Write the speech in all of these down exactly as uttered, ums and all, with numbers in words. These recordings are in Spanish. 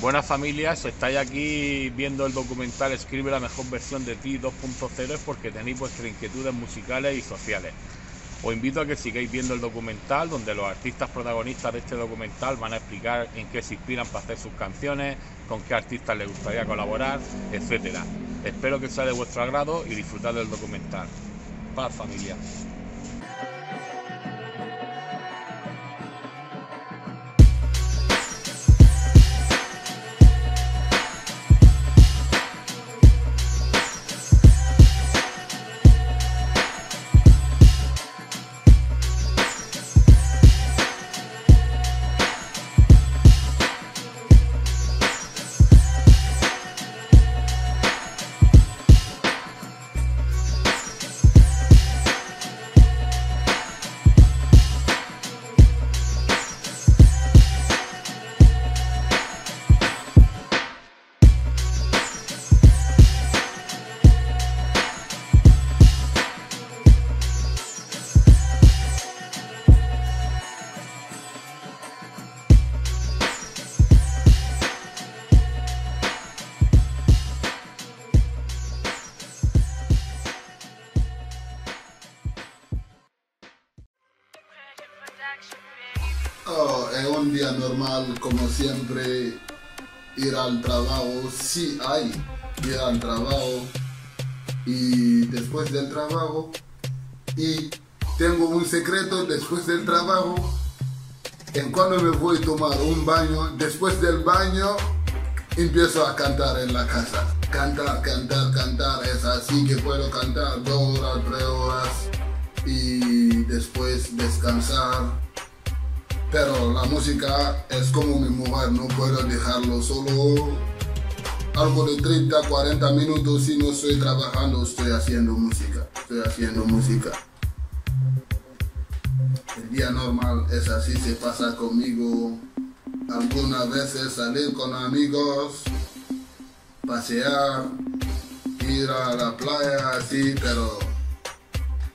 Buenas familias, si estáis aquí viendo el documental Escribe la Mejor Versión de Ti dos punto cero es porque tenéis vuestras inquietudes musicales y sociales. Os invito a que sigáis viendo el documental, donde los artistas protagonistas de este documental van a explicar en qué se inspiran para hacer sus canciones, con qué artistas les gustaría colaborar, etcétera. Espero que sea de vuestro agrado y disfrutad del documental. Paz familia. Oh, es un día normal, como siempre, ir al trabajo, sí hay, ir al trabajo y después del trabajo, y tengo un secreto después del trabajo, en cuando me voy a tomar un baño, después del baño empiezo a cantar en la casa, cantar, cantar, cantar, es así que puedo cantar dos horas, tres horas y después descansar. pero la música es como mi mujer, no puedo dejarlo solo. Algo de treinta, cuarenta minutos, si no estoy trabajando, estoy haciendo música, estoy haciendo música. El día normal es así, se pasa conmigo. Algunas veces salir con amigos, pasear, ir a la playa, así, pero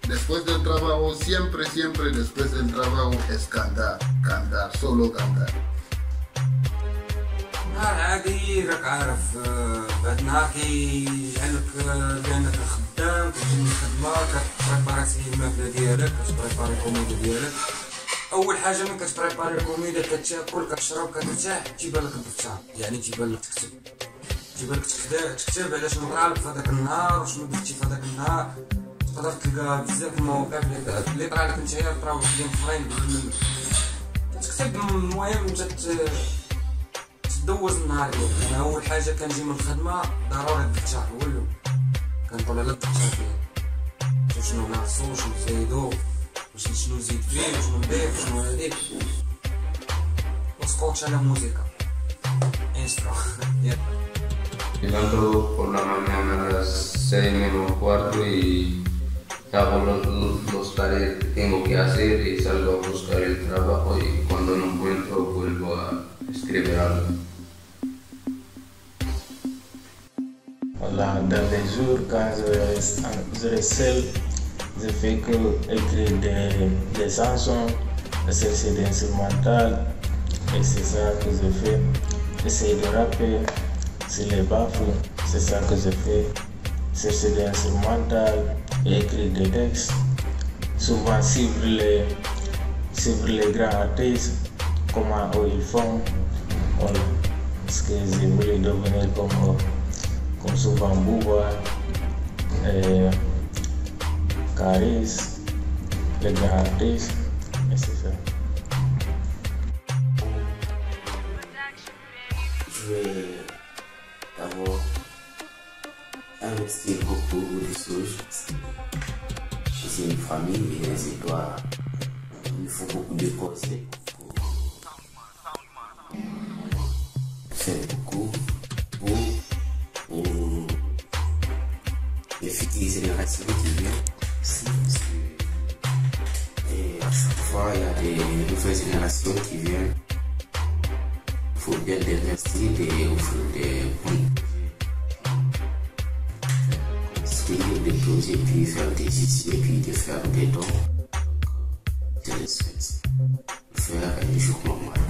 después del trabajo, siempre, siempre después del trabajo es cantar, cantar, solo cantar. نهار عادي راك عارف، بعد نهار كيجعلك بانك خدام، كتجي من الخدمة كتبريباري تسيب الماكلة ديالك، كتبريباري الكوميدا ديالك. أول حاجة من كتبريباري الكوميدا كتاكل كتشرب كترتاح تيبان لك الدفتر، يعني تيبان لك تكتب، تيبان لك تكتب على شنو وقعلك في هداك النهار وشنو درتي في هداك النهار. تقدر تلقى بزاف المواقع اللي طرالك نتايا طراو ديال فخرين منك. كتكتب المهم أنت دوز النهار ديالي. انا اول حاجه كنجي من الخدمه ضروري الدفتر ولو كنطلع على الدفتر ديالي شنو ناقصو شنو نزيدو شنو نزيد فيه شنو نضيف شنو هاديك وسكوتش على الموسيقى انسترو يلا. Levanto por la mañana a las seis menos cuarto y hago los, los tareas que tengo que hacer y salgo a buscar el trabajo y cuando no encuentro vuelvo a escribir algo. Voilà, dans les jours quand je, je reste seul, je fais que écrire des, des chansons, essayer d'instrumental et c'est ça que je fais, essayer de rapper. C'est les baffes, c'est ça que je fais. C'est des instrumentales, écrire des textes. Souvent suivre les, suivre les grands artistes, comment ils font. Voilà. Parce que j'ai voulu devenir comme, comme souvent Booba, et Caris, les grands artistes, et c'est ça. Je... D'abord, investir beaucoup de choses chez une famille et les étoiles. Il faut beaucoup de conseils. C'est beaucoup pour les futures générations qui viennent aussi. Et à chaque fois, il y a des nouvelles générations qui viennent. Il faut bien les investir et offrir des ponts. Suivre des projets, puis faire des études, et puis de faire des dons. Je le souhaite. Faire un jour normal.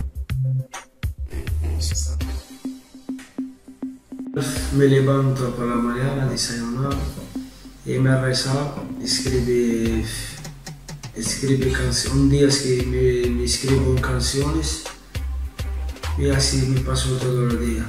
Mais c'est ça. Me levanto por la mañana, desayunar, y me rezar, escribir, escribir canciones. Un día que me escribo canciones. Y así me paso todo el día.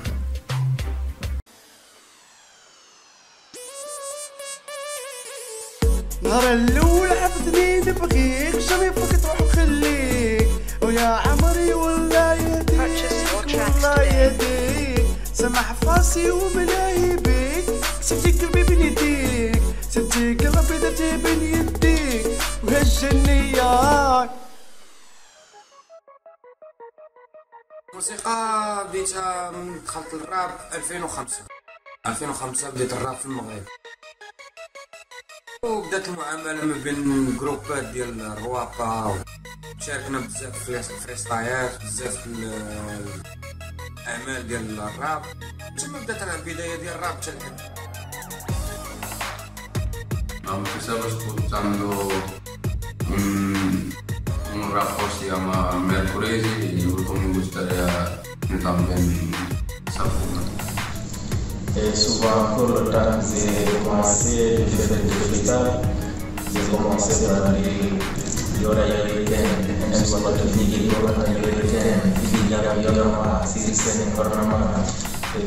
نهار الأول حبتني نبغيك جامي بغيت تروح وخليك ويا عمري والله يهديك والله يهديك سامح فاسي وملاهي بيك كسبتي قلبي بين يديك سبتي قلبي درتي بين يديك وهجني ياك. الموسيقى بديتها من دخلت للراب ألفين وخمسة ألفين وخمسة بديت الراب في المغرب وبدات المعامله ما بين الجروبات ديال الرواقه شاركنا بزاف في الفريستايلات بزاف الاعمال ديال الراب تما بدات البدايه ديال الراب حتى لحد ما كنتش كنت عاملو un rap que se llama Mercury y luego me gustaría también saber. Suba por lo tanto de conocer diferentes guitarras, de conocer la de Lora y el Ken, en su cuarto de Fiji, Lora y el Ken, Fiji la viola más, si se me corra más.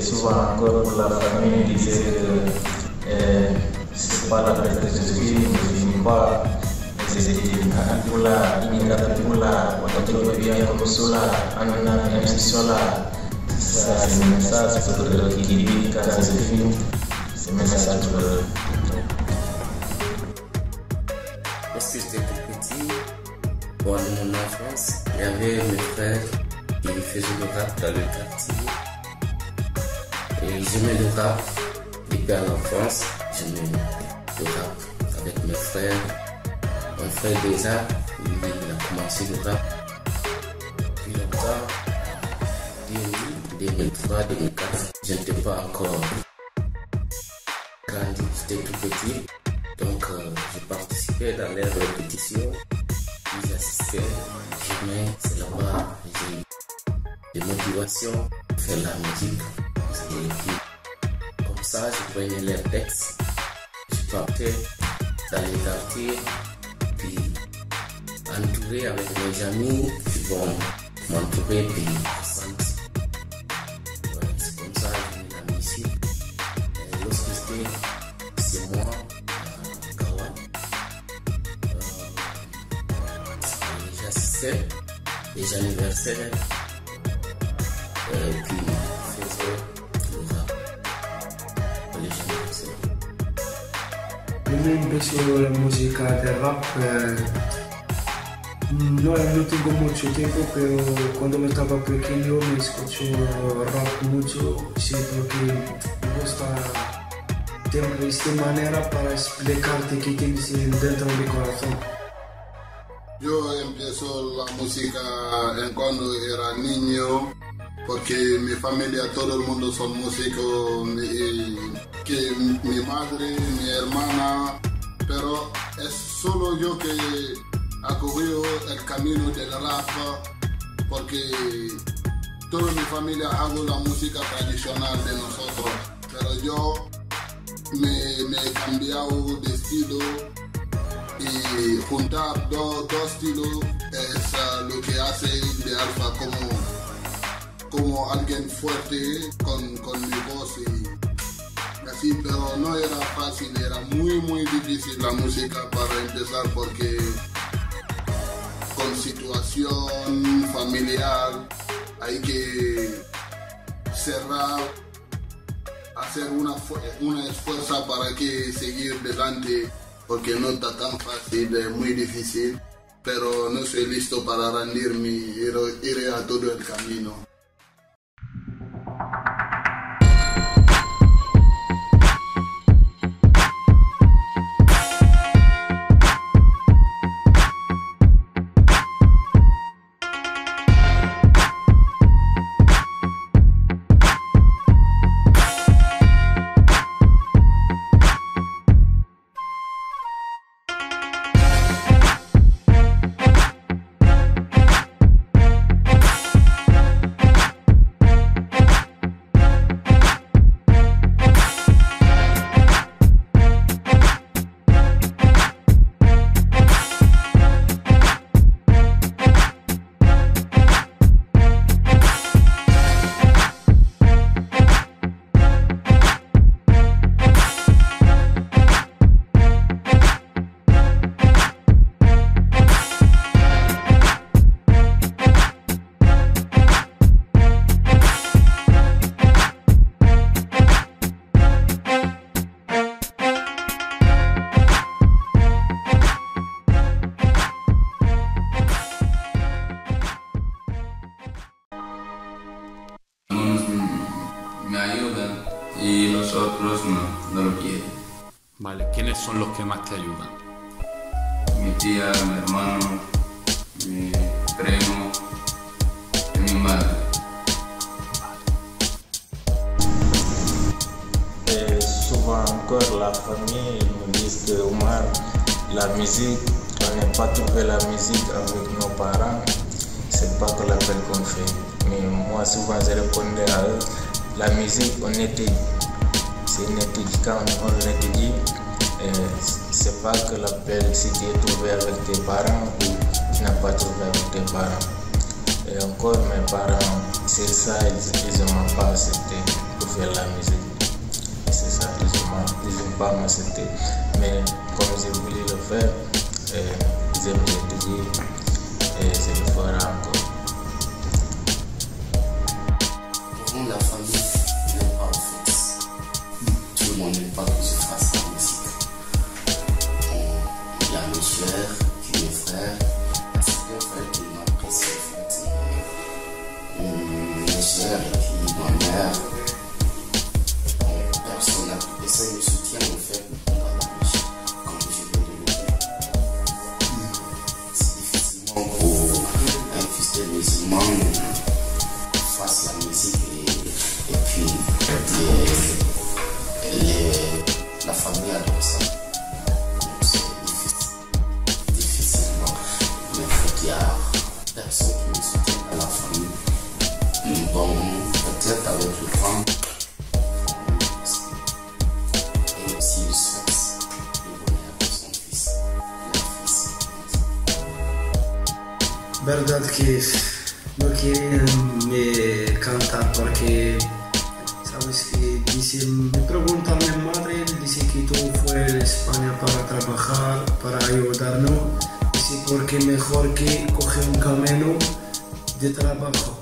Suba por la familia y dice, se para la presencia y mi padre. Pula, ingatan pula, waktu berbiaya konsulah, anak-anak yang sekolah, semasa seperti lagi diri kita sendiri, semasa seperti. Escribe la Mejor Versión de Ti. Bon, de mon enfance, il y avait mes frères, ils faisaient du rap dans le quartier. Et j'aimais le rap depuis l'enfance, j'aimais le rap avec mes frères. Mon frère déjà, il a commencé le rap depuis longtemps, deux mille trois, deux mille quatre, je n'étais pas encore grandi, j'étais tout petit. Donc euh, j'ai participé dans les répétitions, j'assistais, mais c'est là-bas j'ai eu des motivations pour faire la musique. Et puis, comme ça, je prenais les textes, je partais dans les quartiers, puis entouré avec mes amis, puis bon, m'entourer, puis ouais, c'est comme ça j'ai eu la musique. Et lorsque j'étais, c'est moi. Les anniversaires et puis faisait le rap pour les anniversaires. Prima invece la musica del rap non è venuto con molto tempo, però quando mi stava pequeño mi escuchó rap mucho, sí, porque me gusta de esta manera para explicarte que tienes dentro de mi corazón. Yo empiezo la música en cuando era niño, porque mi familia, todo el mundo son músicos, mi, que mi madre, mi hermana, pero es solo yo que he cogido el camino del rap, porque toda mi familia hago la música tradicional de nosotros, pero yo me, me he cambiado de estilo. Y juntar dos, dos estilos es uh, lo que hace de Alfa como, como alguien fuerte con, con mi voz y así, pero no era fácil, era muy muy difícil la música para empezar porque con situación familiar hay que cerrar, hacer una, una esfuerzo para que seguir delante. Porque no está tan fácil, es muy difícil, pero no soy listo para rendirme, iré a todo el camino. Vale, ¿quiénes son los que más te ayudan? Mi tía, mi hermano, mi primo y mi madre. Eh, souvent encore la famille me dit que Omar, la musique, on n'a pas trouvé la musique avec nos parents, c'est pas que l'appel qu'on fait. Mais moi souvent je répondais à eux, la musique on était. C'est quand on l'a dit, eh, c'est pas que l'appel si tu es trouvé avec tes parents ou tu n'as pas trouvé avec tes parents. Et encore mes parents, c'est ça, ils ne m'ont pas accepté pour faire la musique. C'est ça, ils ne m'ont pas accepté. Mais comme j'ai voulu le faire, eh, je me l'ai dit et je le ferai encore. Pour nous, la famille n'est pas fixe. On n'est pas tous face à la musique. Il y a mes chers, mes frères, parce que Verdad que no quieren me cantar porque, sabes que dice, me pregunta a mi madre, dice que tú fuiste a España para trabajar, para ayudarnos, dice porque mejor que coge un camino de trabajo.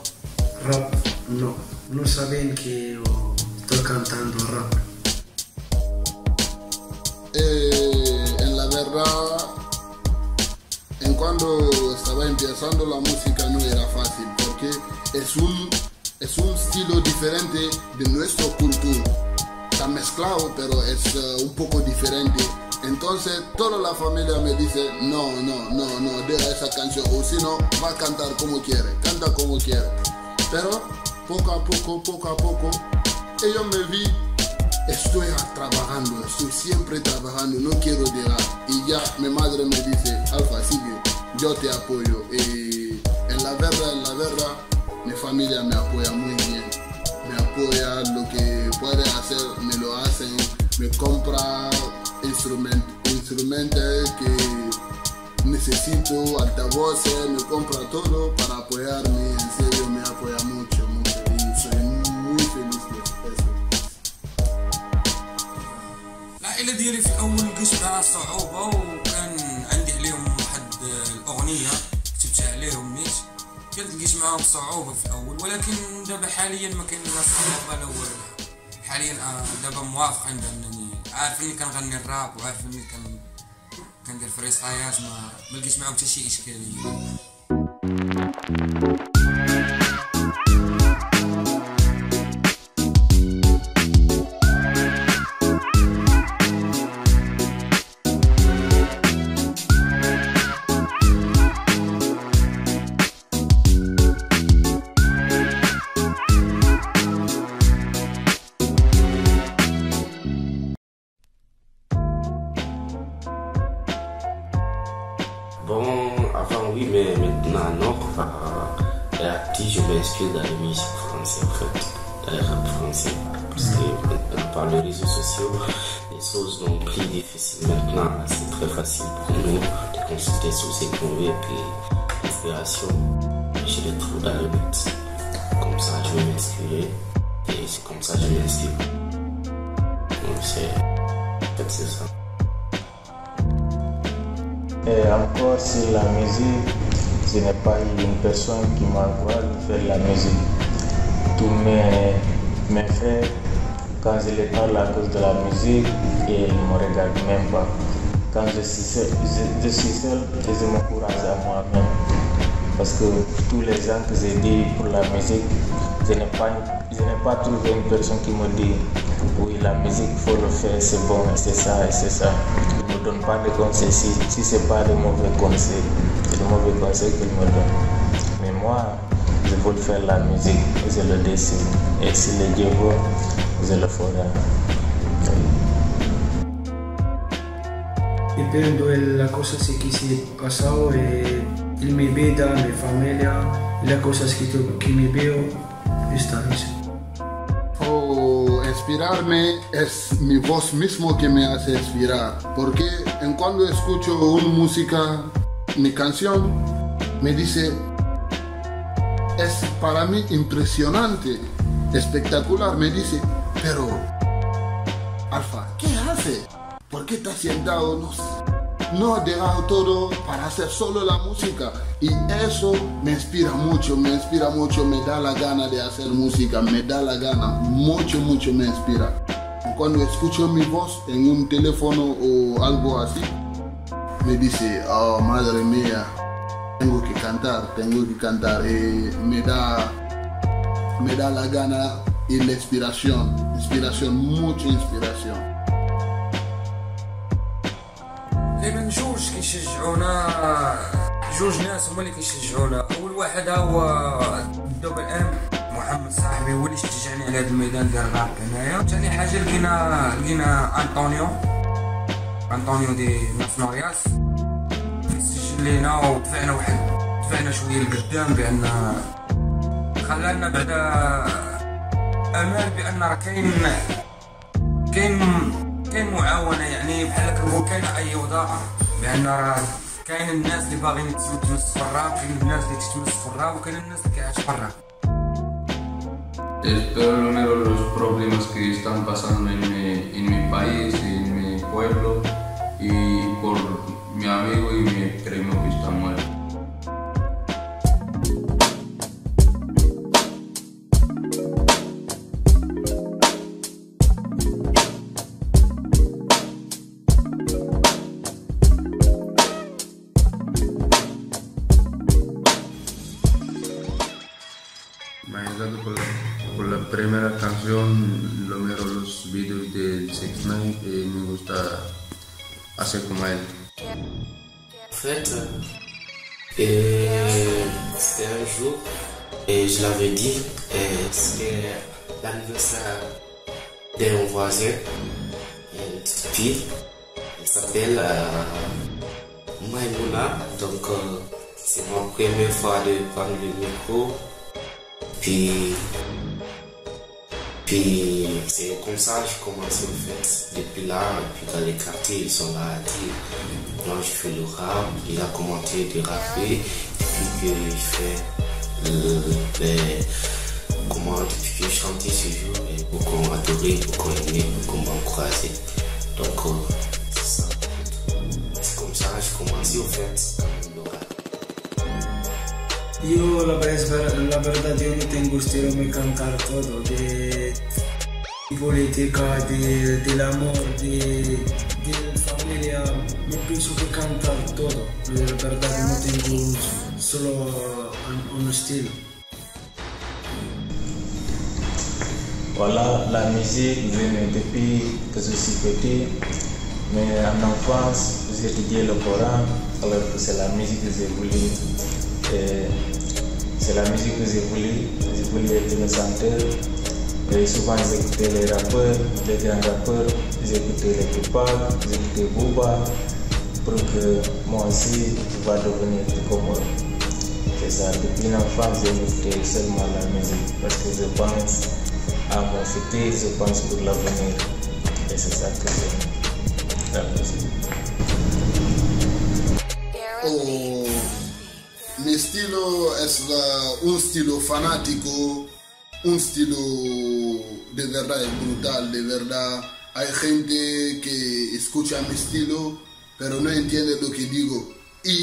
Rap, no, no saben que oh, estoy cantando rap. Eh, en la verdad, en cuando estaba empezando la música no era fácil porque es un, es un estilo diferente de nuestra cultura. Está mezclado pero es uh, un poco diferente. Entonces toda la familia me dice no, no, no, no, deja esa canción o si no va a cantar como quiere, canta como quiere. Pero poco a poco, poco a poco, ellos me vi, estoy trabajando, estoy siempre trabajando, no quiero dejar. Y ya mi madre me dice, Alfa, sigue, yo te apoyo. Y en la verdad, en la verdad, mi familia me apoya muy bien. Me apoya, lo que puede hacer, me lo hacen, me compra instrumentos, instrumentos que necesito, altavoces, me compra todo para apoyarme, en serio, me apoya mucho, mucho. Y soy muy feliz de eso. العائلة ديالي في أول قشعة صعوبة وكان عندي عليهم واحد الأغنية كتبتها عليهم نيت كانت لقيت معاهم صعوبة في الأول ولكن دابا حاليا ما كاين لا صعوبة لا والو حاليا دابا موافق عندها أنني عارف أني كنغني الراب وعارف أني كندير فريسطايات ما لقيت معاهم حتى شي إشكالية. Mais maintenant non, et à qui je vais inscrire dans les musiques françaises en fait, dans les rap français, parce que par les réseaux sociaux, les choses sont plus difficiles maintenant, c'est très facile pour nous de consulter sur ces convives et puis l'inspiration, je les trouve dans le but, comme ça je vais m'inspirer et c'est comme ça je vais m'inspirer, donc c'est, en fait c'est ça. Et encore sur la musique, je n'ai pas eu une personne qui m'encourage de faire la musique. Tous mes, mes frères, quand je les parle à cause de la musique, ils ne me regardent même pas. Quand je suis seul, je, je suis seul, je m'encourage à moi-même. Parce que tous les gens que j'ai dit pour la musique, je n'ai pas, je n'ai pas trouvé une personne qui me dit oui, la musique, il faut le faire, c'est bon, c'est ça, et c'est ça. Il ne me donne pas de conseils, si, si ce n'est pas de mauvais conseils, c'est de mauvais conseils qu'il me donne. Mais moi, je veux faire la musique, je le dessine, et si le Dieu veut, je le ferai. Depende de la cosa que se ha pasado, eh, el mi vida, mi familia, las cosas que, que me veo, está eso. Inspirarme es mi voz mismo que me hace inspirar, porque en cuando escucho una música, mi canción me dice, es para mí impresionante, espectacular, me dice, pero Alfa, ¿qué hace? ¿Por qué estás sentado? No, no has dejado todo para hacer solo la música y eso me inspira mucho, me inspira mucho, me da la gana de hacer música, me da la gana, mucho, mucho me inspira. Cuando escucho mi voz en un teléfono o algo así, me dice, oh madre mía, tengo que cantar, tengo que cantar, y me da, me da la gana y la inspiración, inspiración, mucha inspiración. دايما جوج كيشجعونا جوج ناس هما اللي كيشجعونا اول واحد هو الدوبل ام محمد صاحبي هو اللي شجعني على هذا الميدان ديال الراب هنايا ثاني حاجه لقينا لقينا انطونيو انطونيو دي ناسنورياس سجل لينا ودفعنا واحد دفعنا شويه لقدام بان خلانا بعدا امال بان راه كاين كاين كاين معاونه يعني بحال هكا هو كاين اي وضاعه لان راه كاين الناس اللي باغيين يتزوجوا برا، وكاين الناس اللي تتمس برا، وكاين الناس اللي كيعيش برا. Espero los problemas que están pasando en mi, en mi país, en mi pueblo, y por mi amigo y mi primo que está muerto. Me ha ayudado con la, con la primera canción, lo miro los vídeos del six nine y me gusta hacer como él. En fait, euh, c'était un jour et je l'avais dit, c'était l'anniversaire d'un voisin, une petite fille, elle s'appelle euh, Maïmouna, donc euh, c'est ma première fois de prendre le micro. Puis, puis c'est comme ça que j'ai commencé en fait. Depuis là, puis dans les quartiers, ils sont là à dire moi je fais le rap, il a commenté de rapper, depuis que je fais le, le, comment, depuis que je chantais ce jour, et beaucoup m'ont adoré, beaucoup aimé, beaucoup m'ont encouragé. Donc euh, c'est ça. C'est comme ça que j'ai commencé en fait. Yo la verdad, la verdad yo no tengo estilo, me cantar todo, de política, de, del amor, de, de familia, me pienso que cantar todo, pero la verdad no tengo solo un, un estilo. Voilà, la musique venait depuis que je suis petit, mais en enfance j'ai étudié le Coran, alors que c'est la musique que j'ai voulu. C'est la musique que j'ai voulu, j'ai voulu être le chanteur. Et souvent j'écoutais les rappeurs, les grands rappeurs, j'écoutais les Tupac, j'écoutais Booba, pour que moi aussi je vais devenir comme eux. C'est ça, depuis l'enfance j'écoutais seulement la musique, parce que je pense à mon futur, je pense pour l'avenir. Et c'est ça que j'aime, la musique. Mi estilo es la, un estilo fanático, un estilo de verdad brutal, de verdad. Hay gente que escucha mi estilo, pero no entiende lo que digo. Y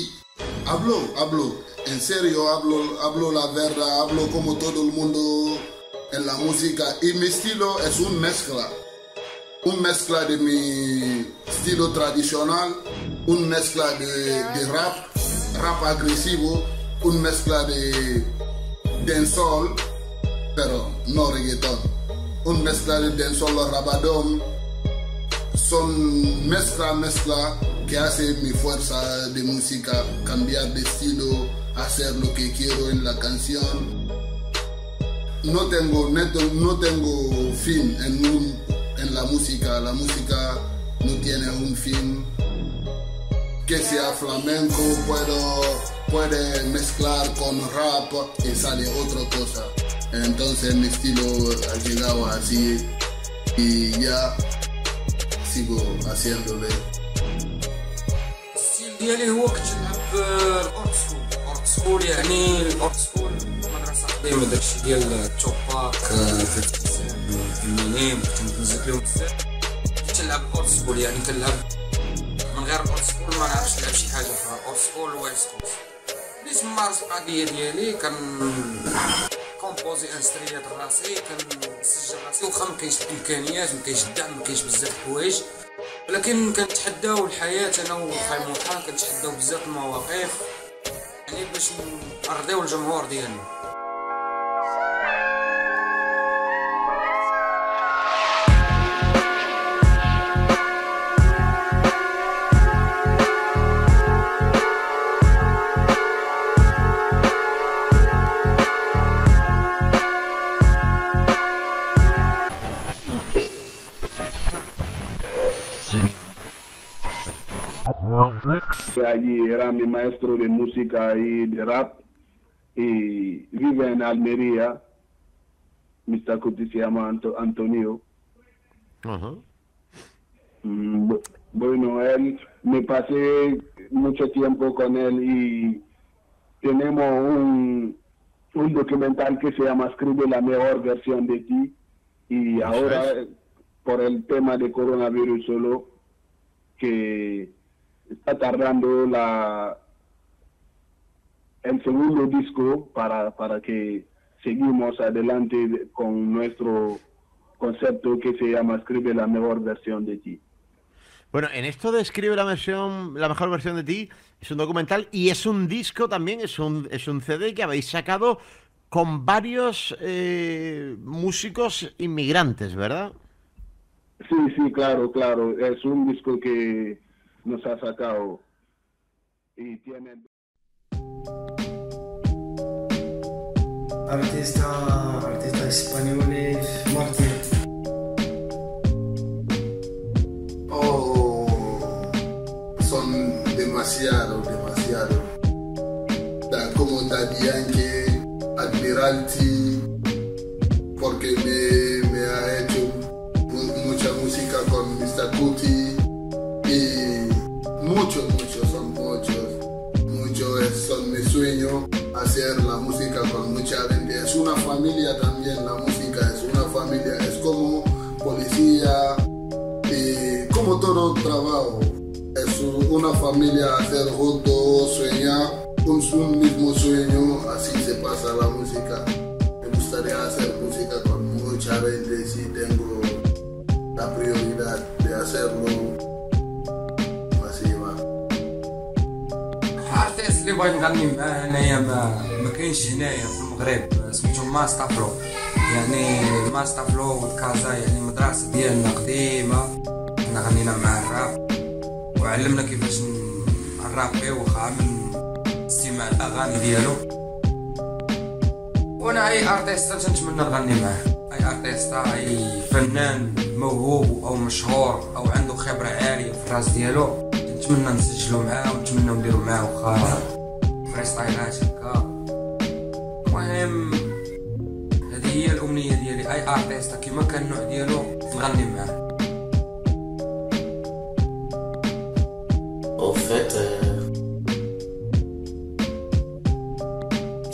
hablo, hablo, en serio, hablo, hablo la verdad, hablo como todo el mundo en la música. Y mi estilo es un mezcla, un mezcla de mi estilo tradicional, un mezcla de, de rap. Rap agresivo, una mezcla de dancehall, pero no reggaetón. Una mezcla de dancehall o rabadón. Son mezcla, mezcla que hace mi fuerza de música, cambiar de estilo, hacer lo que quiero en la canción. No tengo, neto, no tengo fin en, un, en la música. La música no tiene un fin. Que sea flamenco, puedo, puede mezclar con rap y sale otra cosa. Entonces mi estilo ha llegado así y ya sigo haciéndole. ديالي هو كنت نلعب الاولد سكول، الاولد سكول يعني الاولد سكول المدرسه قديمه، داكشي ديال توباك فيمينيم كنت نزيد لهم بزاف. كنت نلعب الاولد سكول يعني كنلعب من غير اولد سكول ما نعرفش نلعب شي حاجه اخرى، اولد سكول وايت سكول. بديت نمارس القضيه ديالي، كنكومبوزي انستريات راسي، كنسجل راسي، وخا ما كاينش الامكانيات، ما كاينش الدعم، ما كاينش بزاف الحوايج، ولكن كنتحداو الحياه انا وخايم وخا، كنتحداو بزاف المواقف يعني باش نرضيو الجمهور ديالنا. Allí era mi maestro de música y de rap y vive en Almería. mister Cuti se llama Anto Antonio. Uh-huh. mm, Bueno, él, me pasé mucho tiempo con él y tenemos un, un documental que se llama Escribe la Mejor Versión de Ti, y ahora es? por el tema de coronavirus solo, que está tardando la el segundo disco para, para que seguimos adelante con nuestro concepto que se llama Escribe la Mejor Versión de Ti. Bueno, en esto de Escribe la versión, la mejor versión de ti, es un documental y es un disco también, es un, es un C D que habéis sacado con varios eh, músicos inmigrantes, ¿verdad? Sí, sí, claro, claro. Es un disco que nos ha sacado y tiene... Artista, artista españoles, Martín. Demasiado, demasiado. Tan como Dadianque, Admiralty, porque me, me ha hecho mucha música con mister Cuti y muchos, muchos, son muchos. Muchos son mi sueño, hacer la música con mucha gente. Es una familia también, la música es una familia, es como policía y como todo trabajo. Es una familia, hacer juntos, sueñar con su mismo sueño, así se pasa la música. Me gustaría hacer música con mucha gente si tengo la prioridad de hacerlo. Así va. الارتيست اللي بغيت نغني معاه هنايا ما كاينش هنايا في المغرب، سميتهم ماستافلو، يعني ماستافلو وكازا، يعني المدرسه ديالنا قديمه، حنا غنينا مع الراب وعلمنا كيفاش نرابي وخا من استماع الاغاني ديالو. وانا اي ارتيست تنتمنى نغني معاه، اي ارتيست، اي فنان موهوب او مشهور او عنده خبره عاليه في الراس ديالو نتمنى نسجلو معاه ونتمنى نديرو معاه وخا فريستايلات هكا. المهم هذه هي الامنيه ديالي، اي ارتيست كيما كان النوع ديالو نغني معاه. En fait, euh,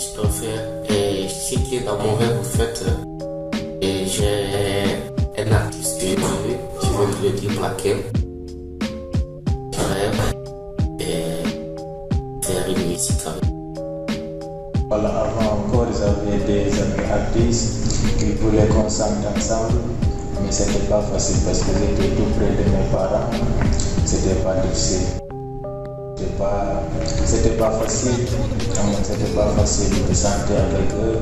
je peux faire, et je sais qu'il est dans mon rêve en fait, euh, et j'ai un artiste que j'ai trouvé, je veux le dire laquelle, je rêve, et faire une musique avec. Voilà, avant encore, j'avais des amis artistes qui voulaient qu'on chante ensemble, mais c'était pas facile parce que j'étais tout près de mes parents, c'était pas difficile. C'était pas facile, c'était pas facile de chanter avec eux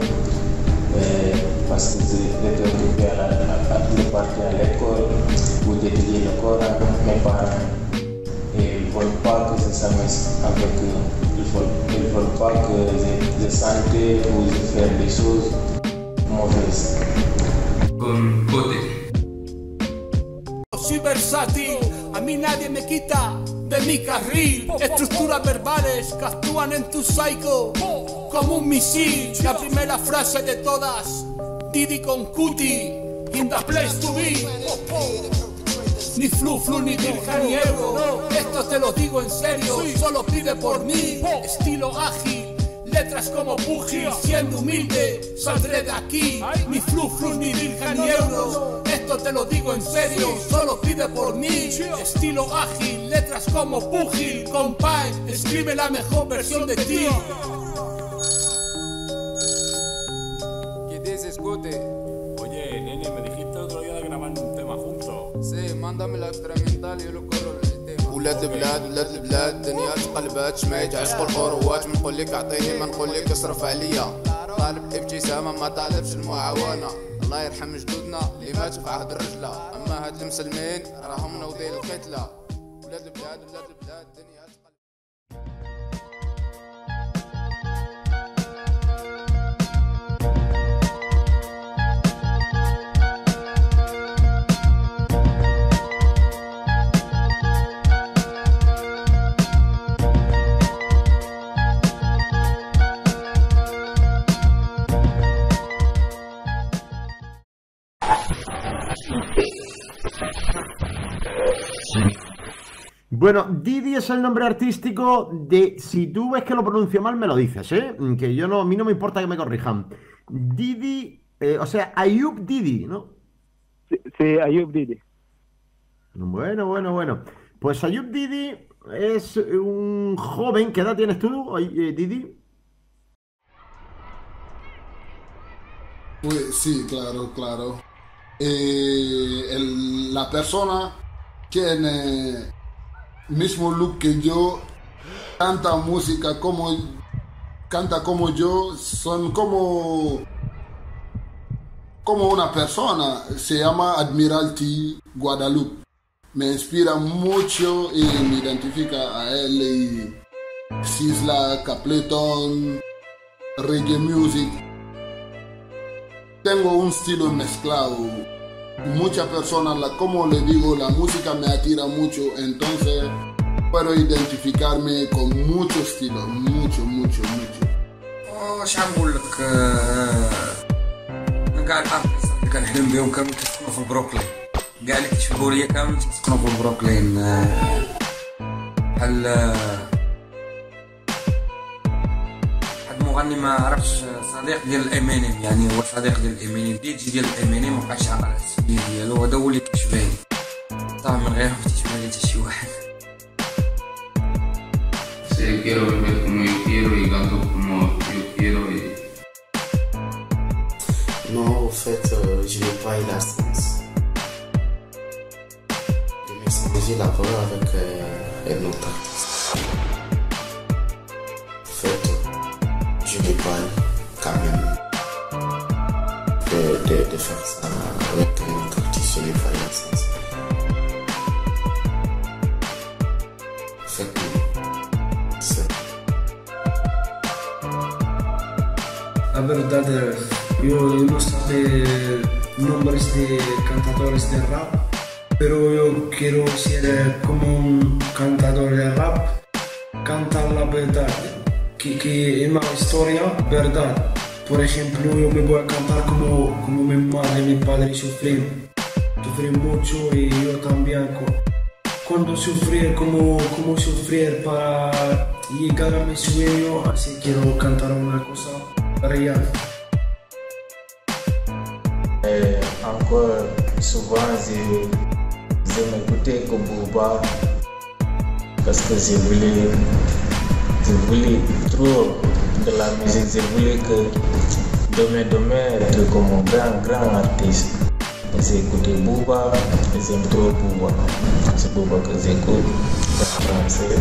parce que j'étais occupé à la partie à l'école ou d'étudier le Coran avec mes parents. Ils ne veulent pas que je s'amuse avec eux, ils ne veulent pas que je chante ou je fasse des choses mauvaises. Con poder. Soy versátil, a mí nadie me quita de mi carril, estructuras verbales que actúan en tu psycho como un misil. La primera frase de todas, Didi con Cuti, in the place to be. Ni flu flu ni dirja ni euro, esto te lo digo en serio, solo pide por mí. Estilo ágil, letras como Pugil, siendo humilde saldré de aquí. Ni flu flu ni dirja ni euro, esto te lo digo en serio, solo pide por mí. Estilo ágil, letras como Pugil, compay, escribe la mejor versión de ti. ¿Qué dices, Cote? Oye, nene, me dijiste otro día de grabar un tema juntos. Sí, mándame la instrumental y yo lo corro el tema. ولاد البلاد ولاد البلاد دنيا تقلبات شمايت عشق القروات. منقولك اعطيني منقولك اصرف عليا، طالب ابتسامه ما طالبش المعاونه. الله يرحم جدودنا اللي ماتوا في عهد الرجله، اما هاد المسلمين راهم نوضين القتله. بلاد البلاد بلاد البلاد الدنيا أثقل. Bueno, Didi es el nombre artístico de... Si tú ves que lo pronuncio mal, me lo dices, ¿eh? Que yo no... A mí no me importa que me corrijan. Didi... Eh, o sea, Ayub Didi, ¿no? Sí, sí, Ayub Didi. Bueno, bueno, bueno. Pues Ayub Didi es un joven... ¿Qué edad tienes tú, eh, Didi? Pues sí, claro, claro. Eh, el, la persona tiene... mismo look que yo, canta música como canta como yo, son como como una persona. Se llama Admiralty Guadalupe, me inspira mucho y me identifica a él. Y Sisla, Capleton, reggae music, tengo un estilo mezclado. Muchas personas, la, como le digo, la música me atira mucho, entonces puedo identificarme con mucho estilo, mucho, mucho, mucho. Oh, شنقول لك أنا قاعد أحسن كنحلم بيهم كانوا تسكنوا في بروكلين، قاع اللي كيشبهوا ليا كانوا تسكنوا في بروكلين بحال واحد مغني ما عرفش. صديق ديال الامينيم، يعني هو صديق ديال الامينيم، دي جي ديال الامينيم مابقاش عاقل على السبيل ديالو، هذا هو اللي كيشبهني. طاح من غيرهم ماتيشبهني حتى شي واحد. Se quiero ver como yo quiero y canto como yo quiero. Non, au fait, je n'ai pas eu la chance de m'exposer la parole avec un autre artiste. En fait, je n'ai pas eu quand même de, de, de faire ça avec un autre artiste, je n'ai pas la chance. En fait, c'est... La verdad, yo no sé nombres de cantadores de rap, pero yo quiero ser como un cantador de rap, cantar la verdad. Que, que es una historia verdad. Por ejemplo, yo me voy a cantar como, como mi madre y mi padre sufrieron. Sufrieron mucho y yo también. Cuando sufrir, como, como sufrir para llegar a mi sueño, así quiero cantar una cosa real. Eh, encore souvent, je, je m'écoutais comme Booba parce que je voulais. Je voulais trop de la musique, je voulais que demain, demain, être comme un grand, grand artiste. J'ai écouté Booba, j'aime trop Booba. C'est Booba que j'écoute, en français.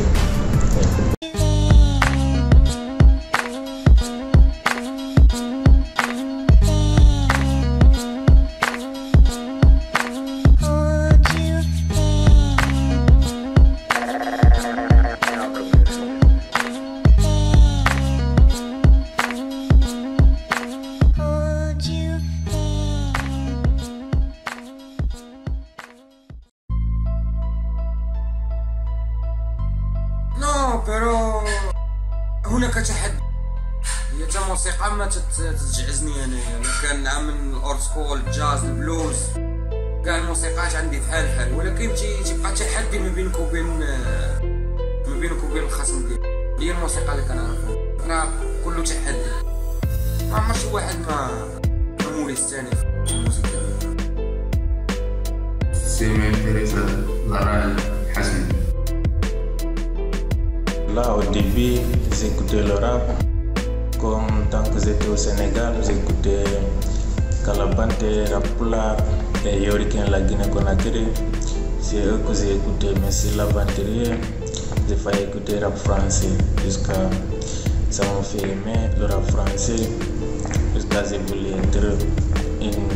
Pero هناك تحدي. هي حتى الموسيقى ما تتجعزني انايا، انا كنعمل من الاولد سكول، الجاز، البلوز، كاع الموسيقات عندي بحال بحال، ولكن تيبقى تحدي ما بينك وبين ما بينك وبين الخصم ديالك. هي الموسيقى اللي كنعرفها، راه كله تحدي. ما عمر شي واحد ما مولي الثاني في الموسيقى. سيمين فيريسا لارا حسن. Là, au début, j'écoutais le rap. Comme tant que j'étais au Sénégal, j'écoutais Kalabante, Rapula et Yorikin la Guinea Conakry. C'est eux que j'ai écouté, mais c'est la banterie. J'ai failli écouter rap français jusqu'à ça m'a fait aimer le rap français. Jusqu'à j'ai voulu être une,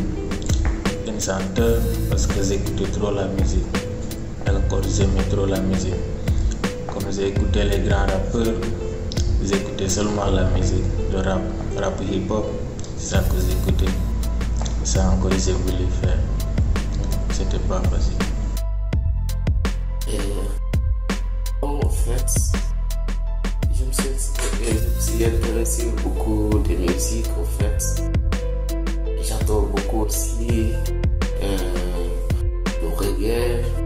une chanteuse parce que j'écoutais trop la musique. Encore, j'aimais trop la musique. Comme j'écoutais les grands rappeurs, j'écoutais seulement la musique, le rap, rap hip-hop, c'est ça que j'écoutais. Ça encore j'ai voulu faire, c'était pas facile. Et, oh, en fait, je me suis intéressé beaucoup de musique, en fait. J'adore beaucoup aussi euh, le reggae,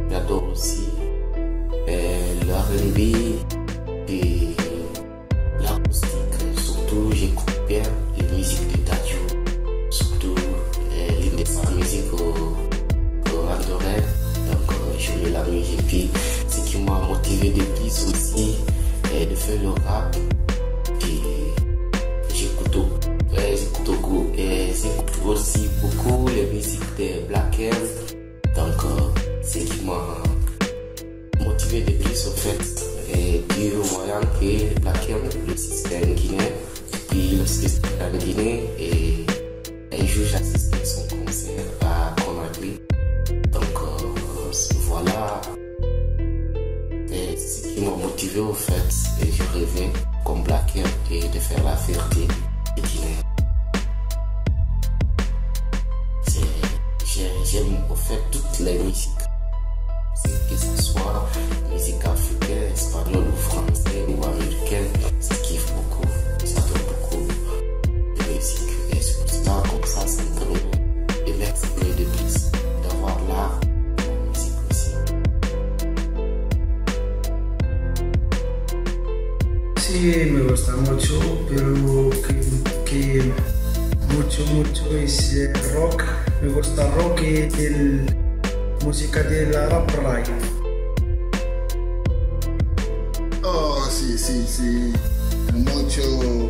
j'adore aussi euh, l'R and B et la musique. Surtout, j'écoute bien les musiques de Dadju, surtout les dessins musiques au, au Andorre. Donc, je mets la musique. Puis, ce qui m'a motivé de plus aussi, est de faire le rap. Puis, j'écoute au, au, j'écoute aussi beaucoup les musiques de Black Eyed. Donc, ce qui m'a motivé de plus en fait et du moyen que la le système guinéen, puis le système guinéen, et un jour j'assiste à son concert à Conakry. Donc euh, voilà, et ce qui m'a motivé au fait, et je rêvais comme Black Eyed et de faire la fierté des Guinéens. J'aime au fait toutes les musiques, que ce soit musique africaine, espagnole ou française ou américaine, ça kiffe beaucoup, ça donne beaucoup de musique. Et c'est pour ça, comme ça, ça me permet de m'exprimer de plus, d'avoir l'art et la musique aussi. Sí, me gusta mucho, pero que, que mucho, mucho es rock. Me gusta rock y el música de la rap ride. Oh, sí, sí, sí. Mucho,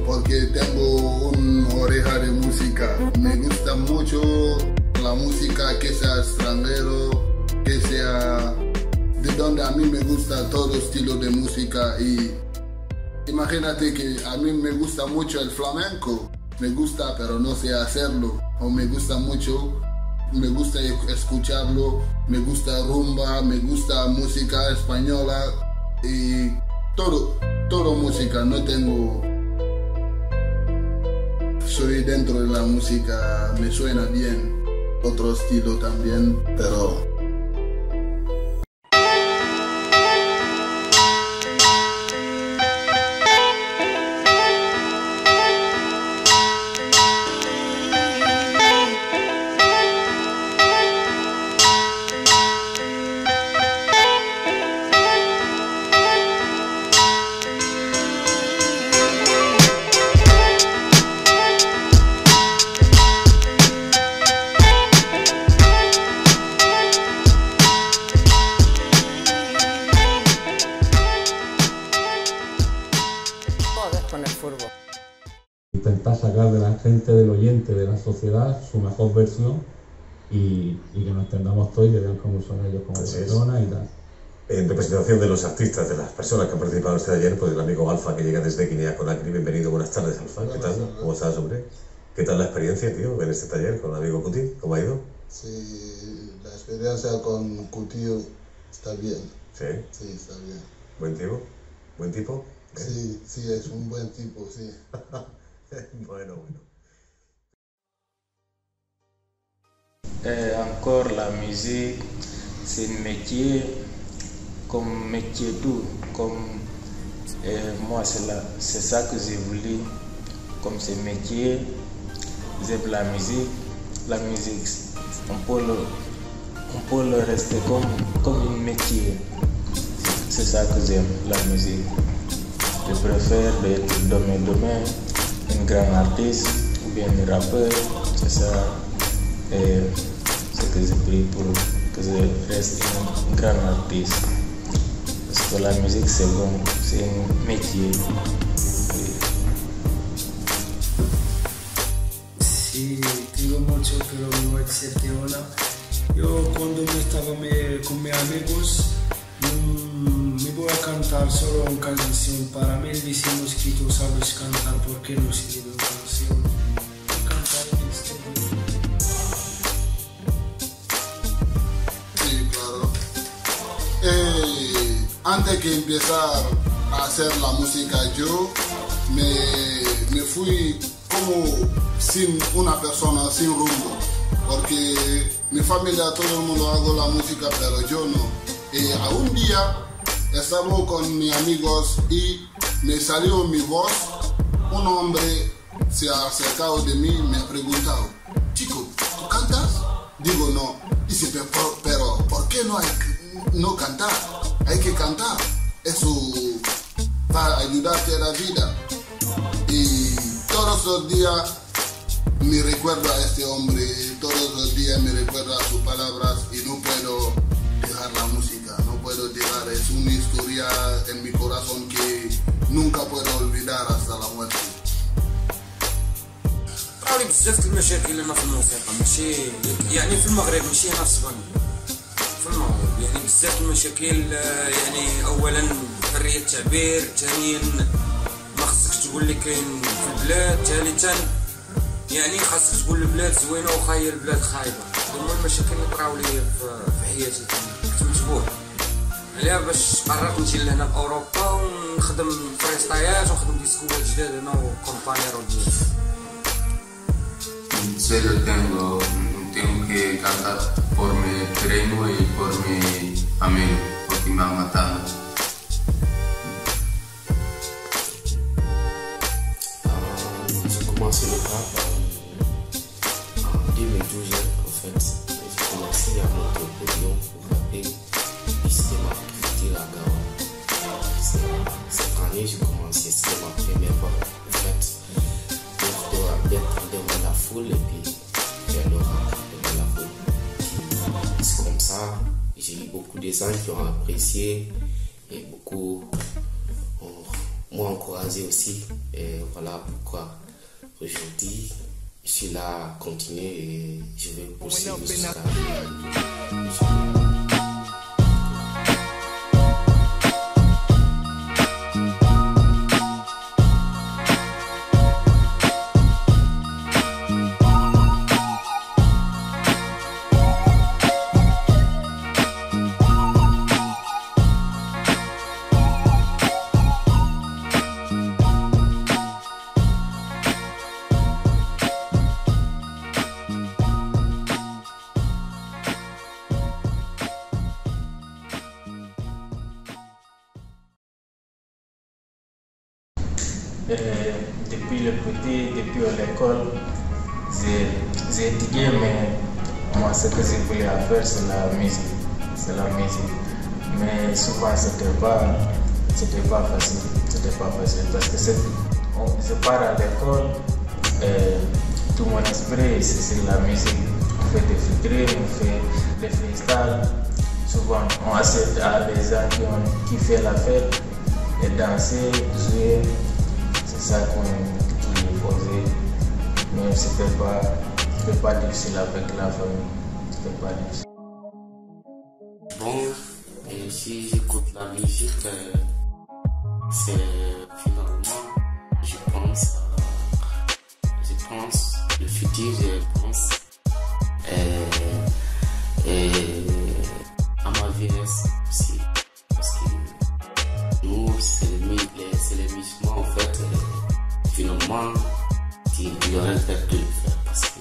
porque tengo una oreja de música. Me gusta mucho la música que sea extranjero, que sea de donde a mí me gusta todo estilo de música. Y imagínate que a mí me gusta mucho el flamenco. Me gusta, pero no sé hacerlo. O me gusta mucho. Me gusta escucharlo, me gusta rumba, me gusta música española y todo, todo música, no tengo... Soy dentro de la música, me suena bien, otro estilo también, pero... Intentar sacar de la gente, del oyente, de la sociedad, su mejor versión y, y que nos entendamos todos y que vean cómo son ellos como personas y tal. En representación de los artistas, de las personas que han participado este taller, pues el amigo Alfa que llega desde Guinea Conakry. Bienvenido, buenas tardes Alfa, ¿qué tal? ¿Cómo estás, hombre? ¿Qué tal la experiencia, tío, en este taller con el amigo Cuti? ¿Cómo ha ido? Sí, la experiencia con Cuti está bien. ¿Sí? Sí, está bien. ¿Buen tipo? ¿Buen tipo? ¿Eh? Sí, sí, es un buen tipo, sí. Bueno, bueno. Eh, encore la musique, c'est un métier comme métier tout. Comme eh, moi, c'est ça que j'ai voulu, comme ce métier. J'aime la musique. La musique, on peut le, on peut le rester comme, comme un métier. C'est ça que j'aime, la musique. Je préfère être domaine domaine, un grand artiste ou bien un rappeur, c'est ça eh, ce que j'ai pris pour que je reste un grand artiste. Parce que la musique c'est bon, c'est un métier. Sí, digo mucho pero no excepciona. Yo cuando me estaba me, con mis amigos, me voy a cantar solo una canción. Para mí decimos que tú sabes cantar, ¿por qué no escribes una canción? Sí, claro. Eh, antes que empezar a hacer la música, yo me, me fui como sin una persona, sin rumbo. Porque mi familia, todo el mundo hago la música, pero yo no. Y a un día estaba con mis amigos y me salió mi voz. Un hombre se ha acercado de mí y me ha preguntado: chico, ¿tú cantas? Digo no. Dice, pero, pero ¿por qué no, hay, no cantar? Hay que cantar. eso para ayudarte a la vida. Y todos los días me recuerdo a este hombre, todos los días me recuerdo a sus palabras y no puedo dejar la música, no puedo dejar, es una historia en mi corazón que nunca puedo olvidar hasta la muerte. راولي بزاف المشاكل اللي في الموسيقى ماشي يعني في المغرب ماشي هنا في اسبانيا في المغرب يعني بزاف المشاكل يعني اولا حريه التعبير ثانيا ما خصكش تقول لي كاين في البلاد ثالثا يعني خاصك تقول البلاد زوينه وخا هي البلاد خايبه هما المشاكل اللي طراو لي في حياتي كنت مجبور عليها باش قررت نجي لهنا لاوروبا ونخدم فريستايات ونخدم ديسكوات جداد هنا وكومبانير وديال serio tengo, tengo que cantar por mi terreno y por mi familia, porque me han matado. Je commence le rap en deux mille douze, en fait. J'ai commencé à monter au podium pour rapper et c'était ma activité à Gawa. Cette année, j'ai commencé, c'était ma première fois, en fait. Devant la foule et puis faire le rap devant la foule. C'est comme ça, j'ai eu beaucoup de gens qui ont apprécié et beaucoup m'ont encouragé aussi. Et voilà pourquoi aujourd'hui je suis là à continuer et je vais poursuivre jusqu'à la fin. Euh, depuis le petit, depuis l'école, j'ai étudié, mais moi ce que je voulais faire c'est la musique, c'est la musique. Mais souvent c'était pas, c'était pas facile, c'était pas facile parce que c'est, on, je pars à l'école, euh, tout mon esprit c'est sur la musique. On fait des featuring, on fait des freestyles. Souvent on assiste à des gens qui ont qui fait la fête et danser, jouer. C'est ça qu'on voulait poser, mais c'était pas, c'était pas difficile avec la famille, c'était pas difficile. Bon, et si j'écoute la musique, c'est finalement, je pense, je pense le futur, je pense et, et à ma vieillesse aussi, parce que nous, c'est les musulmans en fait. Finalement, il n'y aurait pas de le faire parce que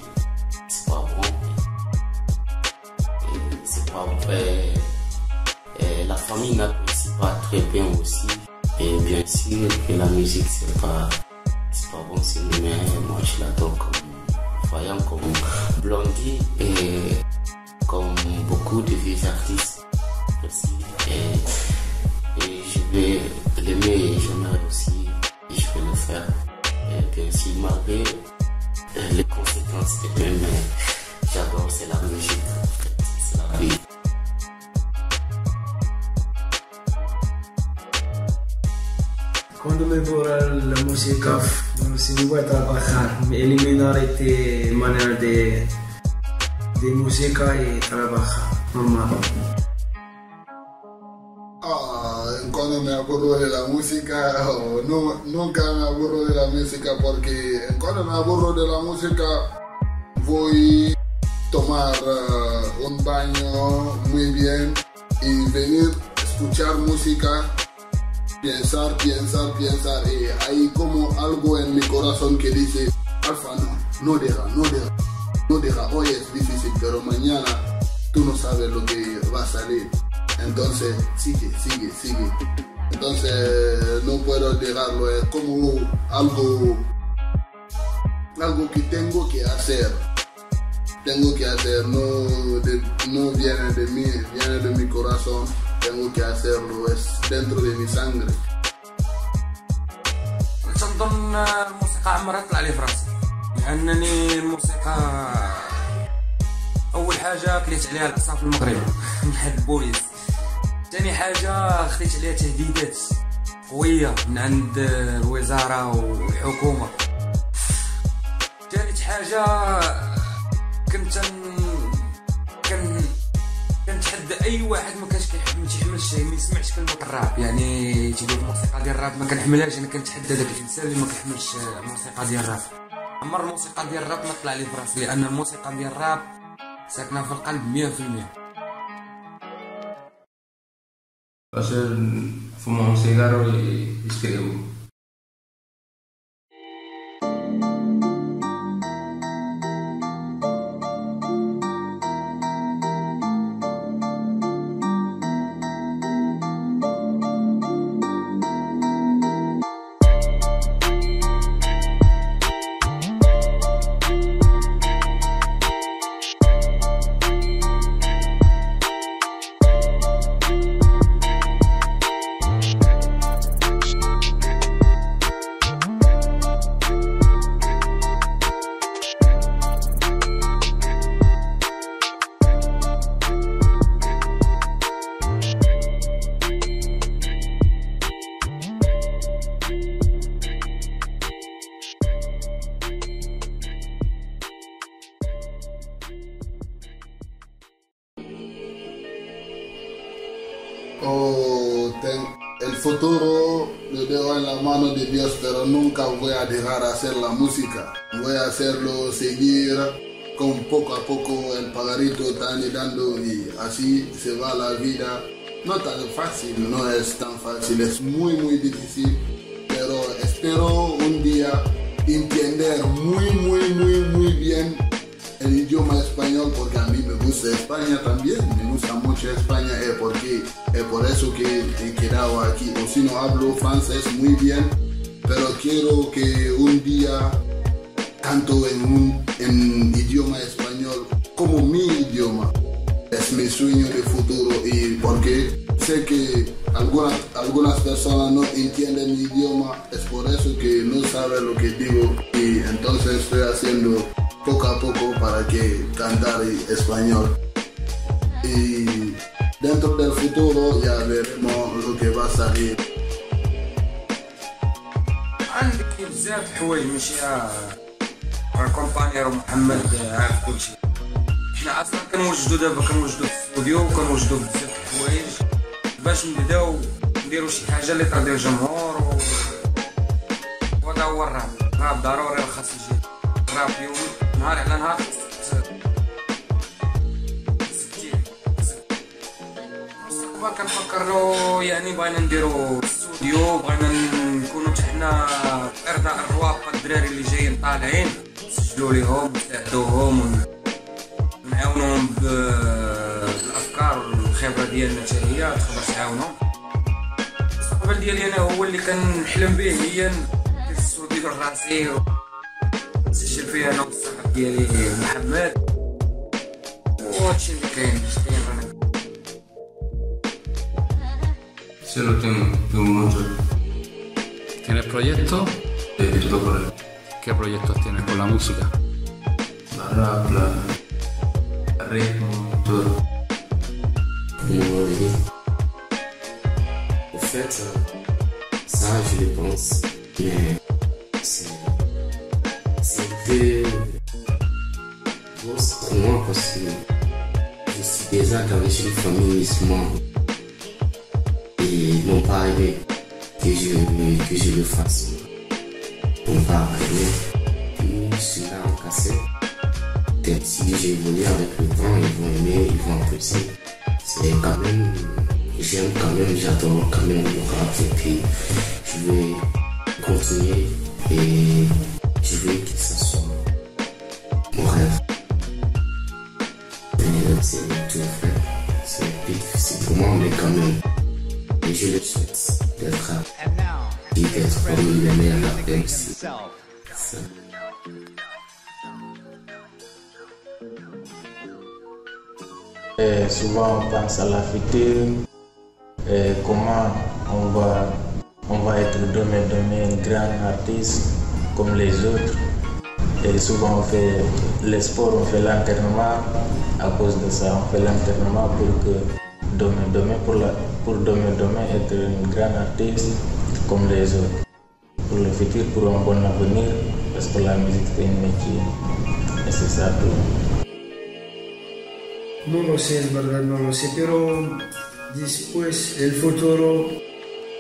c'est pas bon. Et c'est pas vrai. Et la famille n'apprécie pas très bien aussi. Et bien sûr que la musique, c'est pas, c'est pas bon, c'est nous, mais moi je l'adore comme voyant, comme Blondie et comme beaucoup de vieux artistes aussi. Et, et je vais l'aimer et j'aimerais aussi. Et je vais le faire. Et bien s'il m'avait les conséquences et même j'adore, c'est la musique, c'est la vie. Cuando me voy a la música, no sé si voy a trabajar, eliminar esta manera de, de música y trabajar normal. Cuando me aburro de la música, oh, no, nunca me aburro de la música porque cuando me aburro de la música voy a tomar uh, un baño muy bien y venir a escuchar música, pensar, pensar, pensar y hay como algo en mi corazón que dice Alfa, no, no deja, no deja, no deja, hoy es difícil pero mañana tú no sabes lo que va a salir. Entonces, sigue, sigue, sigue. Entonces, no puedo dejarlo. Es como algo, algo que tengo que hacer. Tengo que hacer, no, de, no viene de mí, viene de mi corazón. tengo que hacerlo, es dentro de mi sangre. أظن الموسيقى عمرها طلع لي في راسي، لأنني الموسيقى أول حاجة كليت عليها العصا في المغرب من حد البوليس، ثاني حاجة خديت عليها تهديدات قوية من عند الوزارة والحكومة، ثالث حاجة كنت كن كنتحدى أي واحد ما كانش كيحب ما تيحملش ما يسمعش كلمة الراب، يعني تيقول الموسيقى ديال الراب ما كنحملهاش، أنا كنتحدى داك الإنسان اللي ما كيحملش الموسيقى ديال الراب. عمر الموسيقى ديال الراب ما طلع لي في راسي، لأن الموسيقى ديال الراب ساكنة في القلب مية في المية. Hacer, fumar un cigarro y escribo. Oh, ten, el futuro lo dejo en la mano de Dios, pero nunca voy a dejar de hacer la música. Voy a hacerlo, seguir con poco a poco el pajarito tan y dando, y así se va la vida. No tan fácil, no es tan fácil, es muy muy difícil, pero espero un día entender muy muy muy muy bien el idioma español, porque a mí me gusta España también, me gusta mucho España, es porque es por eso que he quedado aquí, o si no hablo francés muy bien, pero quiero que un día canto en un en idioma español como mi idioma, es mi sueño de futuro, y porque sé que algunas, algunas personas no entienden mi idioma, es por eso que no saben lo que digo, y entonces estoy haciendo poco a poco para que cantar español, y dentro del futuro ya veremos lo que va a salir. عندي بزاف الحوايج ماشي الكومبانيير محمد عارف كلشي، حنا اصلا كنوجدوا دابا كنوجدوا في الاستوديو وكنوجدوا بزاف الحوايج باش نبداو نديروا شي حاجه اللي ترضي الجمهور، وهذا هو الراب. الراب ضروري خاص يجي الراب يومي نهار على نهار. المستقبل كنفكرو يعني بغينا نديرو استوديو، بغينا نكونو حتى حنا ارضاء الرواق الدراري اللي جايين طالعين، نسجلو ليهم ونساعدوهم ونعاونوهم بالافكار والخبره ديالنا حتى هي تقدر تعاونهم. المستقبل ديالي انا هو اللي كنحلم به، هي ندير استوديو راسي نسجل فيه انا والصاحب ديالي محمد، وهادشي اللي كاين كاين رانا. Se lo tengo, tengo mucho. ¿Tienes proyectos? Sí, tengo proyectos. ¿Qué proyectos tienes con la música? La rap, la ritmo, todo. Yo voy. En fait, ça, je le pense. Mais c'était bon pour moi parce que je suis déjà dans une famille musulmane. Ils n'ont pas aimé que je, que je le fasse. Ils n'ont pas aimé. Je suis là en cassette. Peut-être si j'ai évolué avec le temps, ils vont aimer, ils vont apprécier. C'est quand même, j'aime quand même, j'adore quand même le rap. Et puis, je vais continuer et je veux que ça soit mon rêve. C'est tout à fait. C'est plus difficile pour moi, mais quand même. Et je le souhaite d'être et d'être parmi les meilleurs rappeurs ici. Souvent on pense à la future, euh, comment on va, on va être demain, demain un grand artiste comme les autres. Et souvent on fait les sports, on fait l'entraînement, à cause de ça on fait l'entraînement pour que demain, demain, pour, la, pour demain, demain être un grand artiste comme les autres. Pour le futur, pour un bon avenir, parce que la musique c'est un métier et c'est ça tout. No lo sé, es verdad, no lo sé, pero después, el futuro,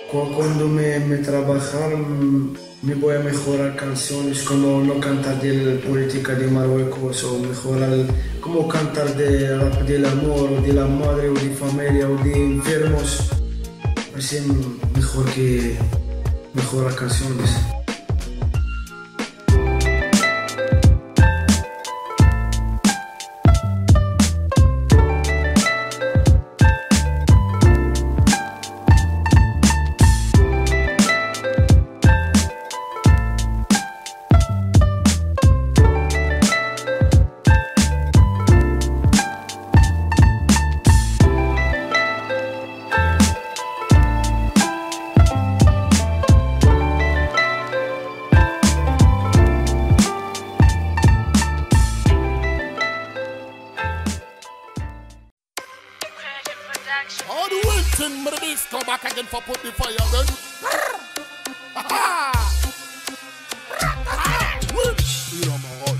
cuando me, me trabajar, me voy a mejorar canciones, como no cantar de la política de Marruecos, o mejorar, como cantar de rap del amor, o de la madre, o de familia, o de enfermos. Así mejor que mejorar canciones. La música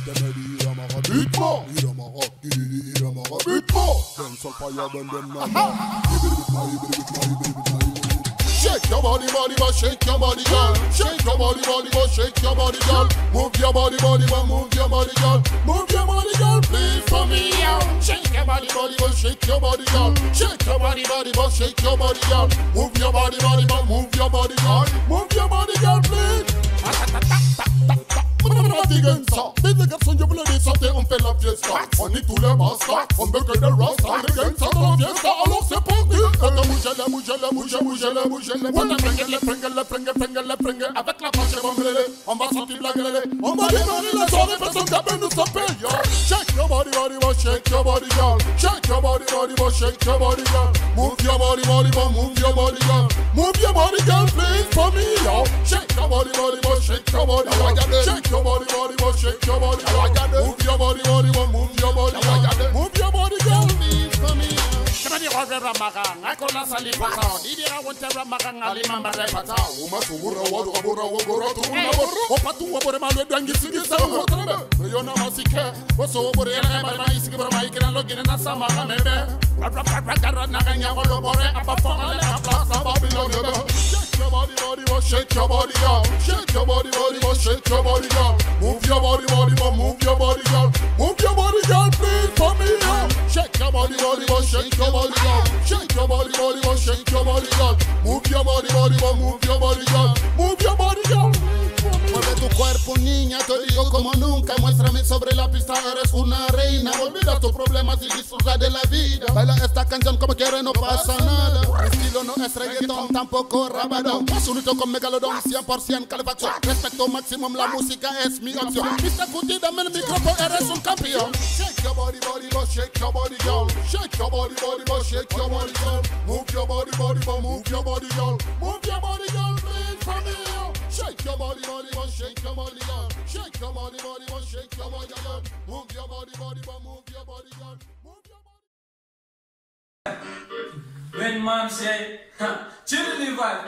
es mi opción. mister Cuti, dame el micrófono, eres un campeón. Shake your body, body, body, shake your body, girl. Shake your body, body, body, shake your body, girl. Move your body, body, body, move your body, girl. Move your body, girl, please, for me. Shake your body, body, body, shake your body, girl. Shake your body, body, body, shake your body, girl. Move your body, body, body, move your body, girl. Move your body. When man say, chill the vibe,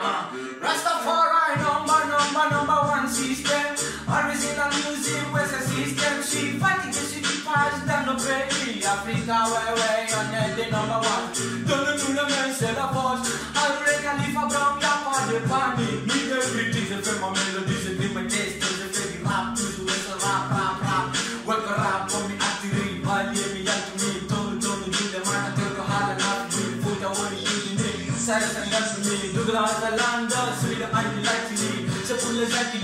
Rastafari, number, number, number one system. Original music was a system. She fighting to she fast than the baby. Africa way way on the number one. Don't do the men set up us. I'll break a leaf of brown up on the party. Me the critics and my melodies and different taste. The baby rap to the whistle rap rap rap. Work a rap for me at the ring. Body me at to me. Don't don't do the man. I take a hard enough. Me put a word in me. Silence and dance with me. Do the last the land. Sweet I like to me. So pull the jacket.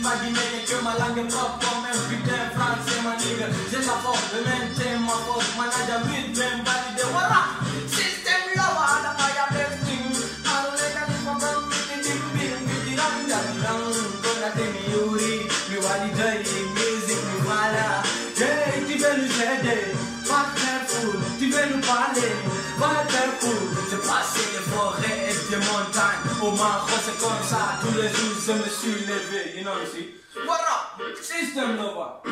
Pagi me che ma langue proprio me vite France ma nigga je sa forte men te ma forte ma la David ben body de wala system lover da my everything all the time for me to be in the round down gonna take me yuri mi wali dai music mi wala hey ti venu sede partner fool ti venu parler partner fool je passe le forêt pour ma roche, c'est comme ça. Tous les jours je me suis levé, you know ici. Voilà, système Nova.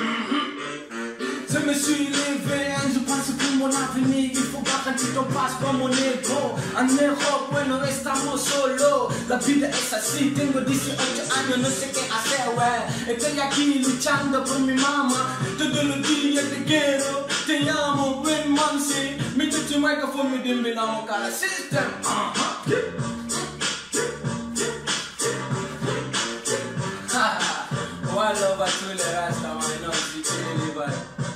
Je me suis levé, je pense pour mon avenir. Il faut pas que tu te passes par mon ego. En Europe, bueno, estamos solo. La vida es así, tengo dieciocho años, no sé qué hacer, wey. Estoy aquí luchando por mi mamá. Todos los días te quiero, te llamo, ven mamsi. Mete tu micrófono y dime la boca al sistema. Haha, one love, two love, that's the one, no, you can't live it.